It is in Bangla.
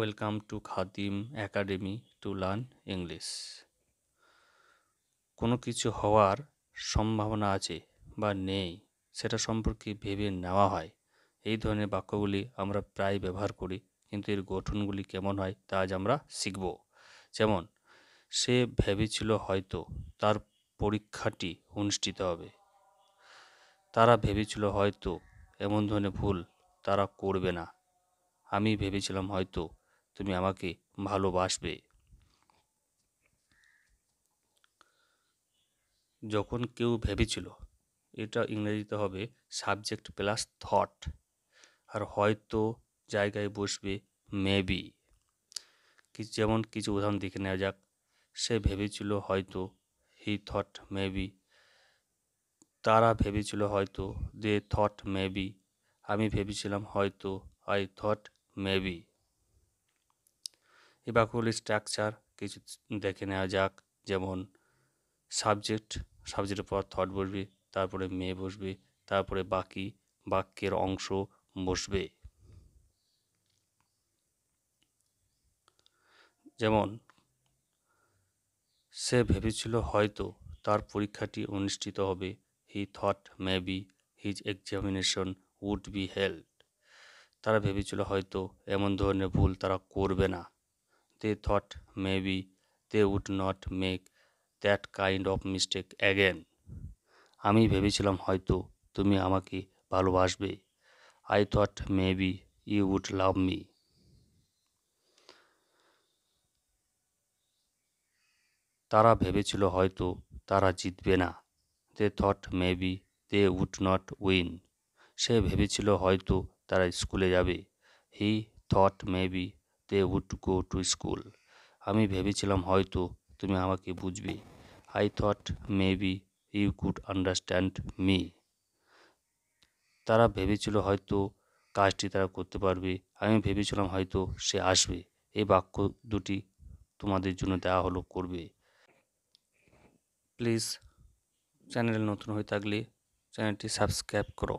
Welcome to Khadim Academy to learn English. কোনো কিছু হওয়ার সম্ভাবনা আছে বা নেই সেটা সম্পর্কে ভেবে নেওয়া হয় এই ধরনের বাক্যগুলি আমরা প্রায় ব্যবহার করি কিন্তু এর গঠনগুলি কেমন হয় তা আজ আমরা শিখব যেমন সে ভেবেছিল হয়তো তার পরীক্ষাটি অনুষ্ঠিত হবে তারা ভেবেছিল হয়তো এমন ধরনের ভুল তারা করবে না আমি ভেবেছিলাম হয়তো তুমি আমাকে ভালোবাসবে যখন কেউ ভেবেছিল এটা ইংরেজিতে হবে সাবজেক্ট প্লাস থট আর হয়তো জায়গায় বসবে মেবি যেমন কিছু উদাহরণ দেখে নেওয়া যাক সে ভেবেছিল হয়তো হি থট মেবি তারা ভেবেছিল হয়তো দে থট মেবি আমি ভেবেছিলাম হয়তো আই থট মেবি এই বাক্যগুলির স্ট্রাকচার কিছু দেখে নেওয়া যাক যেমন সাবজেক্টের পর থট বসবে তারপরে মে বসবে তারপরে বাকি বাক্যের অংশ বসবে যেমন সে ভেবেছিল হয়তো তার পরীক্ষাটি অনুষ্ঠিত হবে he thought maybe his examination would be held তারা ভেবেছিল হয়তো এমন ধরনের ভুল তারা করবে না they thought maybe they would not make that kind of mistake again আমি ভেবেছিলাম হয়তো তুমি আমাকে ভালোবাসবে I thought maybe you would love me তারা ভেবেছিল হয়তো তারা জিতবে না they thought maybe they would not win সে ভেবেছিল হয়তো তারা স্কুলে যাবে he thought maybe they would go to school আমি ভেবেছিলাম হয়তো তুমি আমাকে বুঝবে I thought maybe you could understand me তারা ভেবেছিল হয়তো কাজটি তারা করতে পারবে আমি ভেবেছিলাম হয়তো সে আসবে এই বাক্য দুটি তোমাদের জন্য দেওয়া হলো করবে প্লিজ চ্যানেল নতুন হয়ে থাকলে চ্যানেলটি সাবস্ক্রাইব করো